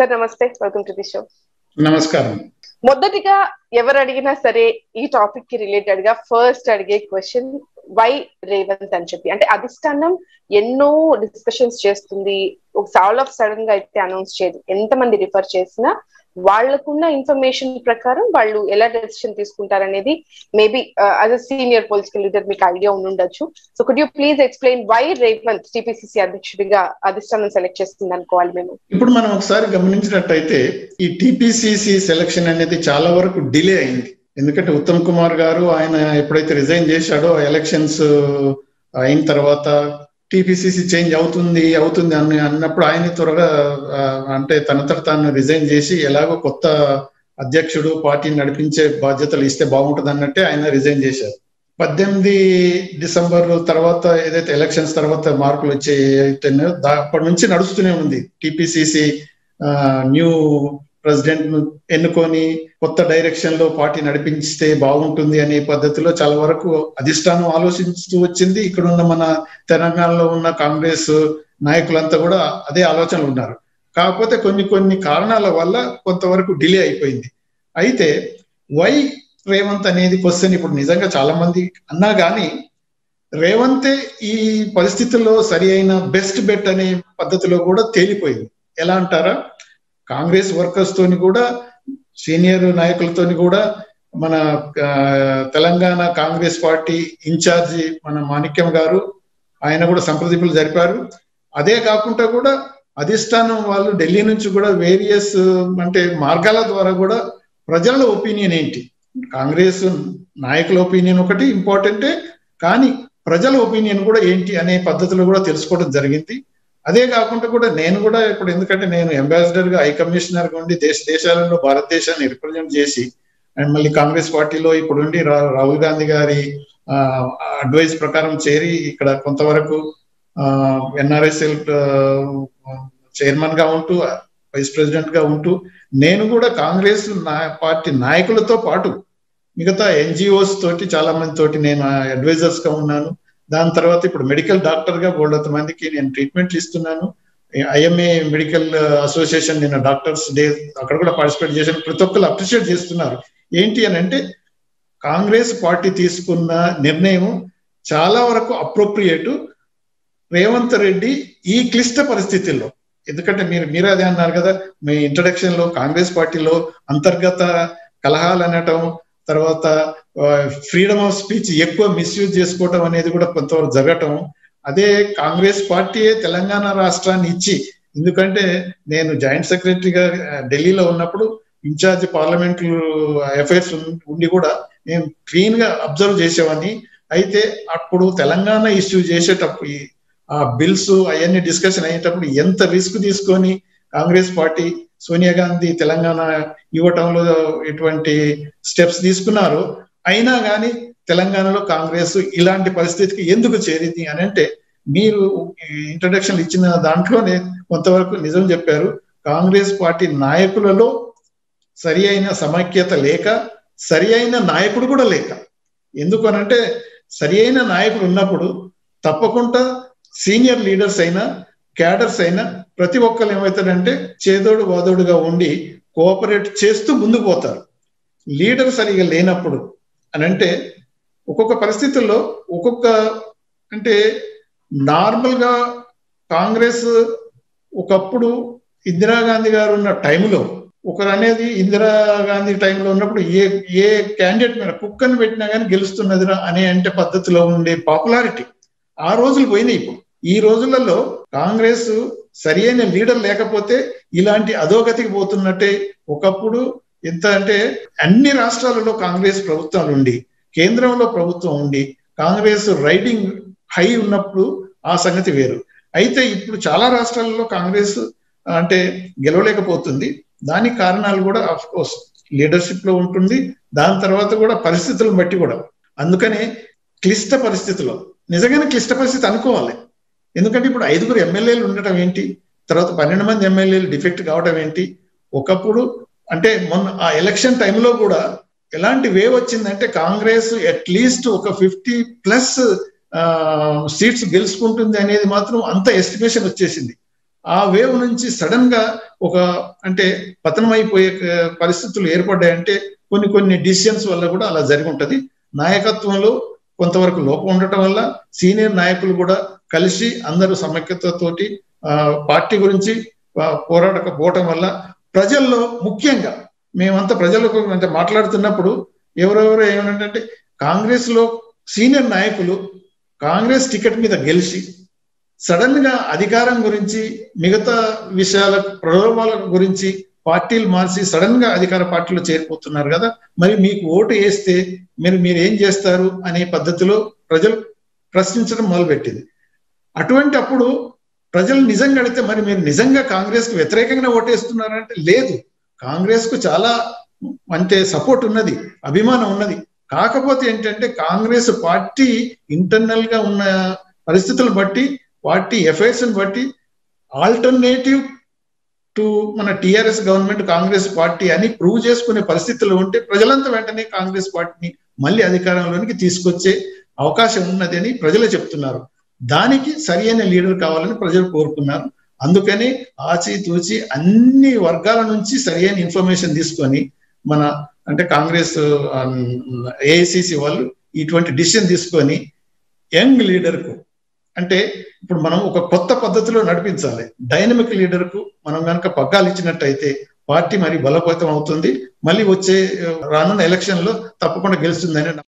Sir, namaste. Welcome to the show. Namaskaram. Modatiga, ever adigina sare, ee topic ki related ga first adige question, why Revanth and Chappi? And Adhistanam, no discussions chestundi, all of a sudden ga ite announce cheyadu. Entamandi refer chesina, Valakuna information prakaram, Valu Ella decision Tiskuntaranedi, maybe as a senior political leader, make idea unundachu. So could you please explain why Revanth TPCC Adhikshiga Adhistanam selections in and call memo? Ipuman Sar Gaminitra Taite, E TPCC selection and the Chalavar delay in the Uttam Kumar Garu and Pret resign shadow elections in Tarvata. TPCC change outundi annappudu ayini త్వరగా అంటే తనతర్తాను resign చేసి ఎలాగో కొత్త అధ్యక్షుడు పార్టీని నడిపించే బాధ్యతలు ఇస్తే బాగుంటుంది అన్నట్టే ఆయన రిజైన్ చేశారు 18 డిసెంబర్ తర్వాత ఏదైతే ఎలక్షన్స్ తర్వాత మార్పులు వచ్చేయటనే అప్పటి నుంచి నడుస్తూనే ఉంది టిపిసిసి న్యూ ప్రెసిడెంట్ ను ఎన్నుకొని కొత్త డైరెక్షన్ లో పార్టీ నడిపిస్తే బాగుంటుంది అనే పద్ధతిలో చాలా వరకు అధిష్టానం ఆలోచిస్తూ వచ్చింది ఇక్కడ ఉన్న మన తెలంగాణలో ఉన్న కాంగ్రెస్ నాయకులంతా కూడా అదే ఆలోచనలు ఉన్నారు కాకపోతే కొన్ని కారణాల వల్ల కొంతవరకు డిలే అయిపోయింది అయితే వై రేవంత్ అనేది క్వశ్చన్ ఇప్పుడు నిజంగా చాలా మంది అన్నా గానీ రేవంతే ఈ పరిస్థితుల్లో సరియైన బెస్ట్ బెట్ అనే పద్ధతిలో కూడా తేలిపోయింది ఎలా అంటారా Congress workers to Niguda, senior Naikul to Niguda, Mana Telangana Congress party in charge, Mana Manikam Garu, I never Sampradipal Jarparu, Ade Kapunta Guda, Adhistan Valu, Delhi Nunchuguda, various Mante Margala Dwaraguda, Prajala opinion ain't Congress Naikul opinion okati, important Kani, Prajala opinion Guda ain't Ane Padataloguda, Tilspot and Jarginti. అదే కాకుండా కూడా నేను కూడా ఇప్పుడు ఎందుకంటే నేను ambassador గా high commissioner గా ఉండి దేశాలలో భారతదేశాన్ని రిప్రజెంట్ చేసి అండ్ మళ్ళీ కాంగ్రెస్ పార్టీలో ఇప్పుడు ఉండి రాహుల్ గాంధీ గారి అడ్వైస్ ప్రకారం చేరి ఇక్కడ కొంతవరకు ఎన్ఆర్ఎస్ఎల్ చైర్మన్ గా ఉంటూ వైస్ ప్రెసిడెంట్ గా ఉంటూ నేను కూడా కాంగ్రెస్ పార్టీ నాయకులతో పాటు మిగతా ఎన్జిఓస్ తోటి చాలా మంది తోటి నేను అడ్వైజర్స్ గా ఉన్నాను దాని తర్వాత ఇప్పుడు మెడికల్ డాక్టర్ గా బోల్డంత మందికి నేను ట్రీట్మెంట్ ఇస్తున్నాను ఐఎంఏ మెడికల్ అసోసియేషన్ నిన్న డాక్టర్స్ డే అక్కడ కూడా పార్టిసిపేట్ చేశాను ప్రతి ఒక్కరు అప్రిషియేట్ చేస్తున్నారు ఏంటి అని అంటే కాంగ్రెస్ పార్టీ తీసుకున్న నిర్ణయం చాలా వరకు అప్రోప్రియేట్ రేవంత్ రెడ్డి ఈ క్లిష్ట పరిస్థితుల్లో ఎందుకంటే మీరు అదే అన్నారు కదా మీ ఇంట్రడక్షన్ లో కాంగ్రెస్ పార్టీలో అంతర్గత కలహాలు అనటం తర్వాత ఫ్రీడమ్ ఆఫ్ స్పీచ్ ఎక్కువ మిస్యూజ్ చేసుకోవడం అనేది కూడా కొంతవరకు జరగటం అదే కాంగ్రెస్ పార్టీయే తెలంగాణ రాష్ట్రాన్ని ఇచ్చి ఎందుకంటే నేను జాయింట్ సెక్రటరీగా ఢిల్లీలో ఉన్నప్పుడు ఇన్ఛార్జ్ పార్లమెంట్ అఫైర్స్ ఉండి కూడా నేను క్లీన్ గా అబ్జర్వ్ చేసేవాడిని అయితే అప్పుడు తెలంగాణ ఇష్యూ చేసేటప్పుడు ఆ బిల్స్ అవన్నీ డిస్కషన్ అయ్యేటప్పుడు ఎంత రిస్క్ తీసుకొని కాంగ్రెస్ పార్టీ సోనియా గాంధీ తెలంగాణ ఇవ్వటంలో ఎటువంటి స్టెప్స్ తీసుకున్నారు అయినా కానీ తెలంగాణలో కాంగ్రెస్ ఇలాంటి పరిస్థితికి ఎందుకు చేరింది అని అంటే మీరు ఇంట్రడక్షన్ ఇచ్చిన దాంట్లోనే కొంతవరకు నిజం చెప్పారు కాంగ్రెస్ పార్టీ నాయకులలో సరియైన సమైక్యత లేక సరియైన నాయకుడు కూడా లేక ఎందుకు అని అంటే సరియైన నాయకుడు ఉన్నప్పుడు తప్పకుండా సీనియర్ లీడర్స్ అయినా క్యాడర్స్ అయినా ప్రతి ఒక్కరు ఏమవుతారంటే చేదోడు వాదోడుగా ఉండి కోఆపరేట్ చేస్తూ ముందుకు పోతారు లీడర్ సరిగా లేనప్పుడు అనంటే ఒక్కొక్క పరిస్థితుల్లో ఒక్కొక్క అంటే నార్మల్ గా కాంగ్రెస్ ఒకప్పుడు ఇందిరా గాంధీ గారు ఉన్న టైంలో ఒకరు అనేది ఇందిరా గాంధీ టైంలో ఉన్నప్పుడు ఏ క్యాండిడేట్ మీద కుక్కను పెట్టినా కానీ గెలుస్తున్నదిరా అనే అంటే పద్ధతిలో ఉండే పాపులారిటీ ఆ రోజులు పోయినాయి ఇప్పుడు ఈ రోజులలో కాంగ్రెస్ సరియైన లీడర్ లేకపోతే ఇలాంటి అధోగతికి పోతున్నట్టే ఒకప్పుడు ఎంత అంటే అన్ని రాష్ట్రాలలో కాంగ్రెస్ ప్రభుత్వాలు ఉండి కేంద్రంలో ప్రభుత్వం ఉండి కాంగ్రెస్ రైడింగ్ హై ఉన్నప్పుడు ఆ సంగతి వేరు అయితే ఇప్పుడు చాలా రాష్ట్రాలలో కాంగ్రెస్ అంటే గెలవలేకపోతుంది దానికి కారణాలు కూడా ఆఫ్ కోర్స్ లీడర్షిప్ లో ఉంటుంది దాని తర్వాత కూడా పరిస్థితులను బట్టి కూడా అందుకనే క్లిష్ట పరిస్థితుల్లో నిజంగానే క్లిష్ట పరిస్థితి అనుకోవాలి ఎందుకంటే ఇప్పుడు 5 ఎమ్మెల్యేలు ఉండటం ఏంటి తర్వాత 12 మంది ఎమ్మెల్యేలు డిఫెక్ట్ కావడం ఏంటి ఒకప్పుడు అంటే మొన్న ఆ ఎలక్షన్ టైంలో కూడా ఎలాంటి వేవ్ వచ్చిందంటే కాంగ్రెస్ అట్లీస్ట్ ఒక 50+ సీట్స్ గెలుచుకుంటుంది అనేది మాత్రం అంత ఎస్టిమేషన్ వచ్చేసింది ఆ వేవ్ నుంచి సడన్ గా ఒక అంటే పతనమైపోయే పరిస్థితులు ఏర్పడ్డాయి అంటే కొన్ని కొన్ని డిసిషన్స్ వల్ల కూడా అలా జరిగి ఉంటది నాయకత్వంలో కొంతవరకు లోపం ఉండటం వల్ల సీనియర్ నాయకులు కూడా కలిసి అందరూ సమగ్రతతోటి పార్టీ గురించి పోరాడకపోవడం వల్ల ప్రజల్లో ముఖ్యంగా మేమంతా ప్రజలకు అంటే మాట్లాడుతున్నప్పుడు ఎవరెవరు ఏమంటారంటే కాంగ్రెస్ లో సీనియర్ నాయకులు కాంగ్రెస్ టికెట్ మీద గెలిచి సడన్ గా అధికారం గురించి మిగతా విషయాల ప్రలోభాల గురించి పార్టీలు మార్చి సడన్ గా అధికార పార్టీలో చేరిపోతున్నారు కదా మరి మీకు ఓటు వేస్తే మీరు ఏం చేస్తారు అనే పద్ధతిలో ప్రజలు ప్రశ్నించడం మొదలుపెట్టింది అటువంటి అప్పుడు ప్రజలు నిజంగా అడిగితే మరి మీరు నిజంగా కాంగ్రెస్ కు వ్యతిరేకంగా ఓటేస్తున్నారు అంటే లేదు కాంగ్రెస్ కు చాలా అంటే సపోర్ట్ ఉన్నది అభిమానం ఉన్నది కాకపోతే ఏంటంటే కాంగ్రెస్ పార్టీ ఇంటర్నల్ గా ఉన్న పరిస్థితులను బట్టి పార్టీ ఎఫైర్స్ ని బట్టి ఆల్టర్నేటివ్ టు మన టిఆర్ఎస్ గవర్నమెంట్ కాంగ్రెస్ పార్టీ అని ప్రూవ్ చేసుకునే పరిస్థితులు ఉంటే ప్రజలంతా వెంటనే కాంగ్రెస్ పార్టీని మళ్ళీ అధికారంలోనికి తీసుకొచ్చే అవకాశం ఉన్నది అని ప్రజలు చెప్తున్నారు దానికి సరైన లీడర్ కావాలని ప్రజలు కోరుకున్నారు అందుకని ఆచితూచి అన్ని వర్గాల నుంచి సరైన ఇన్ఫర్మేషన్ తీసుకొని మన అంటే కాంగ్రెస్ ఏఐసిసి వాళ్ళు ఇటువంటి డిసిషన్ తీసుకొని యంగ్ లీడర్ కు అంటే ఇప్పుడు మనం ఒక కొత్త పద్ధతిలో నడిపించాలి డైనమిక్ లీడర్ కు మనం గనక పగ్గాలు ఇచ్చినట్టయితే పార్టీ మరి బలపతం అవుతుంది మళ్ళీ వచ్చే రానున్న ఎలక్షన్ లో తప్పకుండా గెలుస్తుందని